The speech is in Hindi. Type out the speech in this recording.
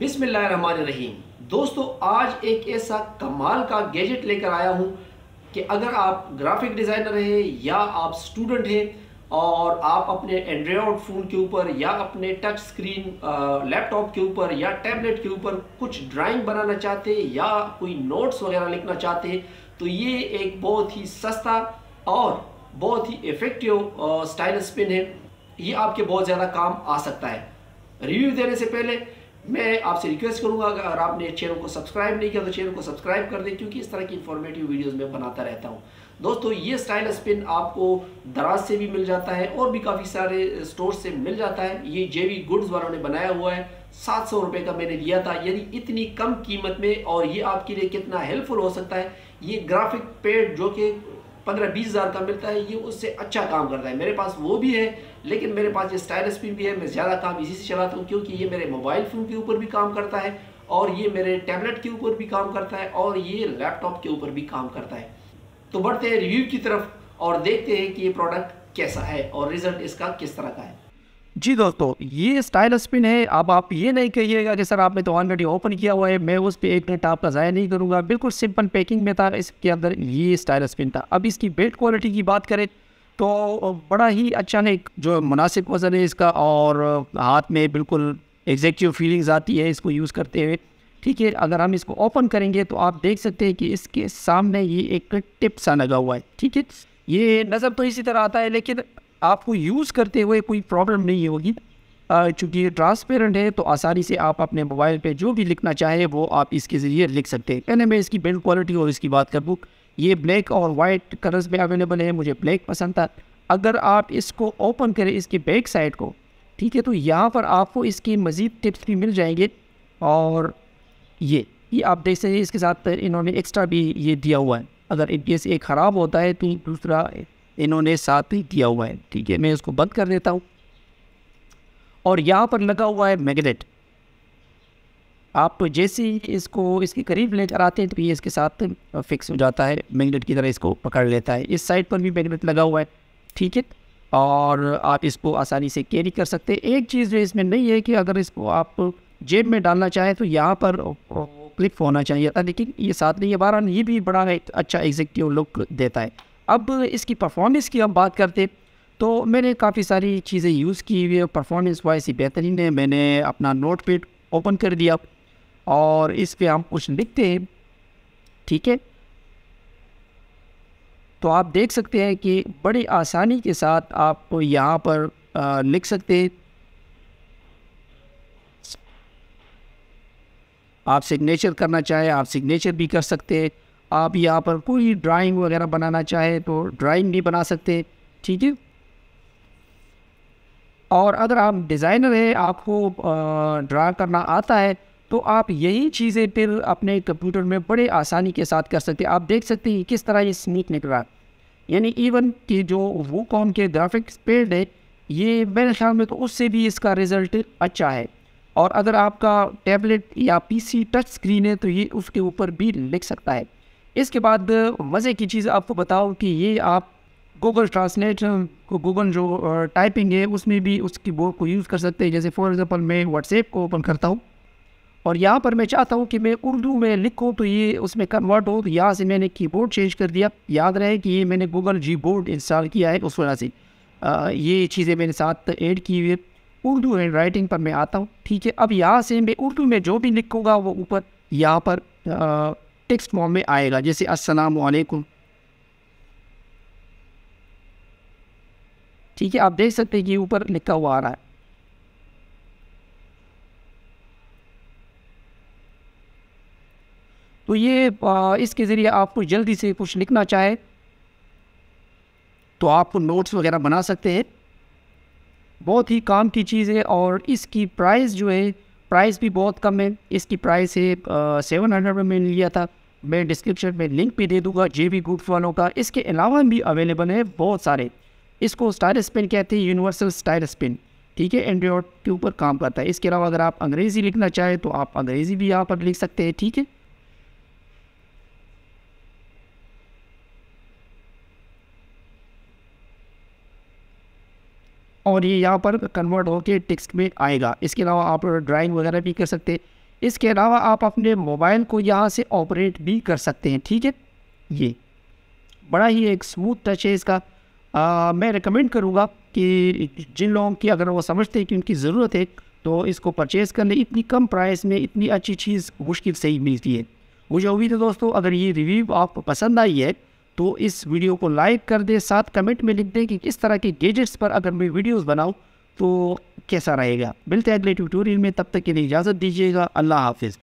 बिस्मिल्लाहिर्रहमानिर्रहीम। दोस्तों, आज एक ऐसा कमाल का गैजेट लेकर आया हूं कि अगर आप ग्राफिक डिज़ाइनर हैं या आप स्टूडेंट हैं और आप अपने एंड्रॉयड फ़ोन के ऊपर या अपने टच स्क्रीन लैपटॉप के ऊपर या टैबलेट के ऊपर कुछ ड्राइंग बनाना चाहते हैं या कोई नोट्स वगैरह लिखना चाहते हैं, तो ये एक बहुत ही सस्ता और बहुत ही इफ़ेक्टिव स्टाइलस पेन है। ये आपके बहुत ज़्यादा काम आ सकता है। रिव्यू देने से पहले मैं आपसे रिक्वेस्ट करूंगा, अगर आपने चैनल को सब्सक्राइब नहीं किया तो चैनल को सब्सक्राइब कर दें, क्योंकि इस तरह की इंफॉर्मेटिव वीडियोस मैं बनाता रहता हूं। दोस्तों, ये स्टाइलस पेन आपको दराज से भी मिल जाता है और भी काफ़ी सारे स्टोर से मिल जाता है। ये जे वी गुड्स वालों ने बनाया हुआ है। 700 रुपये का मैंने लिया था, यानी इतनी कम कीमत में। और ये आपके लिए कितना हेल्पफुल हो सकता है, ये ग्राफिक पैड जो कि 15-20 हज़ार का मिलता है, ये उससे अच्छा काम करता है। मेरे पास वो भी है, लेकिन मेरे पास ये स्टाइलस पेन भी है। मैं ज़्यादा काम इसी से चलाता हूँ, क्योंकि ये मेरे मोबाइल फ़ोन के ऊपर भी काम करता है और ये मेरे टैबलेट के ऊपर भी काम करता है और ये लैपटॉप के ऊपर भी काम करता है। तो बढ़ते हैं रिव्यू की तरफ और देखते हैं कि ये प्रोडक्ट कैसा है और रिज़ल्ट इसका किस तरह का है। जी दोस्तों, ये स्टाइलस पेन है। अब आप ये नहीं कहिएगा कि सर आपने तो ऑलरेडी ओपन किया हुआ है, मैं उस पर एक मिनट आपका ज़ाया नहीं करूँगा। बिल्कुल सिंपल पैकिंग में था, इसके अंदर ये स्टाइलस पेन था। अब इसकी बिल्ड क्वालिटी की बात करें तो बड़ा ही अच्छा है, जो मुनासिब वज़न है इसका और हाथ में बिल्कुल एग्जैक्टिव फीलिंग्स आती है इसको यूज़ करते हुए। ठीक है, अगर हम इसको ओपन करेंगे तो आप देख सकते हैं कि इसके सामने ये एक टिप सा लगा हुआ है। ठीक है, ये नज़र तो इसी तरह आता है, लेकिन आपको यूज़ करते हुए कोई प्रॉब्लम नहीं होगी, चूँकि ट्रांसपेरेंट है। तो आसानी से आप अपने मोबाइल पे जो भी लिखना चाहें वो आप इसके ज़रिए लिख सकते हैं। पहले मैं इसकी बिल्ड क्वालिटी और इसकी बात कर दूँ। ये ब्लैक और वाइट कलर्स में अवेलेबल है, मुझे ब्लैक पसंद था। अगर आप इसको ओपन करें इसके बैक साइड को, ठीक है, तो यहाँ पर आपको इसकी मज़ीद टिप्स भी मिल जाएंगे। और ये आप देख सकते हैं, इसके साथ इन्होंने एक्स्ट्रा भी ये दिया हुआ है, अगर इन केस एक ख़राब होता है तो दूसरा इन्होंने साथ ही दिया हुआ है। ठीक है, मैं इसको बंद कर देता हूँ। और यहाँ पर लगा हुआ है मैग्नेट। आप तो जैसे ही इसको इसके करीब ले जाते हैं तो ये इसके साथ फिक्स हो जाता है, मैग्नेट की तरह इसको पकड़ लेता है। इस साइड पर भी मैग्नेट लगा हुआ है। ठीक है, और आप इसको आसानी से कैरी कर सकते हैं। एक चीज़ जो इसमें नहीं है कि अगर इसको आप जेब में डालना चाहें तो यहाँ पर क्लिप होना चाहिए था, लेकिन ये साथ नहीं है। बहरहाल ये भी बड़ा अच्छा एग्जीक्यूटिव लुक देता है। अब इसकी परफॉर्मेंस की हम बात करते तो मैंने काफ़ी सारी चीज़ें यूज़ की हुई है, परफॉर्मेंस वाइज ही बेहतरीन है। मैंने अपना नोटपैड ओपन कर दिया और इस पर हम कुछ लिखते हैं। ठीक है, तो आप देख सकते हैं कि बड़ी आसानी के साथ आप यहाँ पर लिख सकते हैं। आप सिग्नेचर करना चाहें आप सिग्नेचर भी कर सकते हैं। आप यहाँ पर कोई ड्राइंग वगैरह बनाना चाहें तो ड्राइंग भी बना सकते। ठीक है, और अगर आप डिज़ाइनर हैं, आपको ड्रा करना आता है, तो आप यही चीज़ें फिर अपने कंप्यूटर में बड़े आसानी के साथ कर सकते हैं। आप देख सकते हैं किस तरह ये स्मूथ निकल रहा है, यानी इवन कि जो वूकॉम के ग्राफिक्स पेड है, ये मेरे ख्याल में तो उससे भी इसका रिज़ल्ट अच्छा है। और अगर आपका टैबलेट या PC टच स्क्रीन है तो ये उसके ऊपर भी लिख सकता है। इसके बाद मज़े की चीज़ आपको बताऊं कि ये आप गूगल ट्रांसलेट को, गूगल जो टाइपिंग है उसमें भी उसकी बोर्ड को यूज़ कर सकते हैं। जैसे फॉर एग्ज़ाम्पल मैं व्हाट्सएप को ओपन करता हूँ और यहाँ पर मैं चाहता हूँ कि मैं उर्दू में लिखूँ तो ये उसमें कन्वर्ट हो, तो यहाँ से मैंने कीबोर्ड चेंज कर दिया। याद रहे कि ये मैंने गूगल जी बोर्ड इंस्टॉल किया है, उस वजह से ये चीज़ें मेरे साथ ऐड की हुई है। उर्दू हैंड राइटिंग पर मैं आता हूँ। ठीक है, अब यहाँ से मैं उर्दू में जो भी लिखूँगा वो ऊपर यहाँ पर टेक्स्ट फॉर्म में आएगा, जैसे अस्सलामु अलैकुम। ठीक है, आप देख सकते हैं कि ऊपर लिखा हुआ आ रहा है। तो ये इसके ज़रिए आपको जल्दी से कुछ लिखना चाहे तो आप नोट्स वगैरह बना सकते हैं। बहुत ही काम की चीज़ है और इसकी प्राइस जो है, प्राइस भी बहुत कम है। इसकी प्राइस है 700 में मैंने लिया था। मैं डिस्क्रिप्शन में लिंक भी दे दूंगा जे वी गुड्स वालों का। इसके अलावा भी अवेलेबल है बहुत सारे। इसको स्टाइलस पेन कहते हैं, यूनिवर्सल स्टाइलस पेन। ठीक है, एंड्रॉयड के ऊपर काम करता है। इसके अलावा अगर आप अंग्रेज़ी लिखना चाहें तो आप अंग्रेज़ी भी यहाँ पर लिख सकते हैं। ठीक है, और ये यहाँ पर कन्वर्ट होकर टेक्स्ट में आएगा। इसके अलावा आप ड्राइंग वगैरह भी कर सकते हैं। इसके अलावा आप अपने मोबाइल को यहाँ से ऑपरेट भी कर सकते हैं। ठीक है, ये बड़ा ही एक स्मूथ टच है इसका। मैं रिकमेंड करूँगा कि जिन लोगों की अगर वो समझते हैं कि उनकी ज़रूरत है तो इसको परचेज़ कर लें। इतनी कम प्राइस में इतनी अच्छी चीज़ मुश्किल से ही मिलती है। मुझे उम्मीद है दोस्तों अगर ये रिव्यू आपको पसंद आई है तो इस वीडियो को लाइक कर दें, साथ कमेंट में लिख दें कि किस तरह के गैजेट्स पर अगर मैं वीडियोस बनाऊं तो कैसा रहेगा। मिलते हैं अगले ट्यूटोरियल में, तब तक के लिए इजाज़त दीजिएगा। अल्लाह हाफिज़।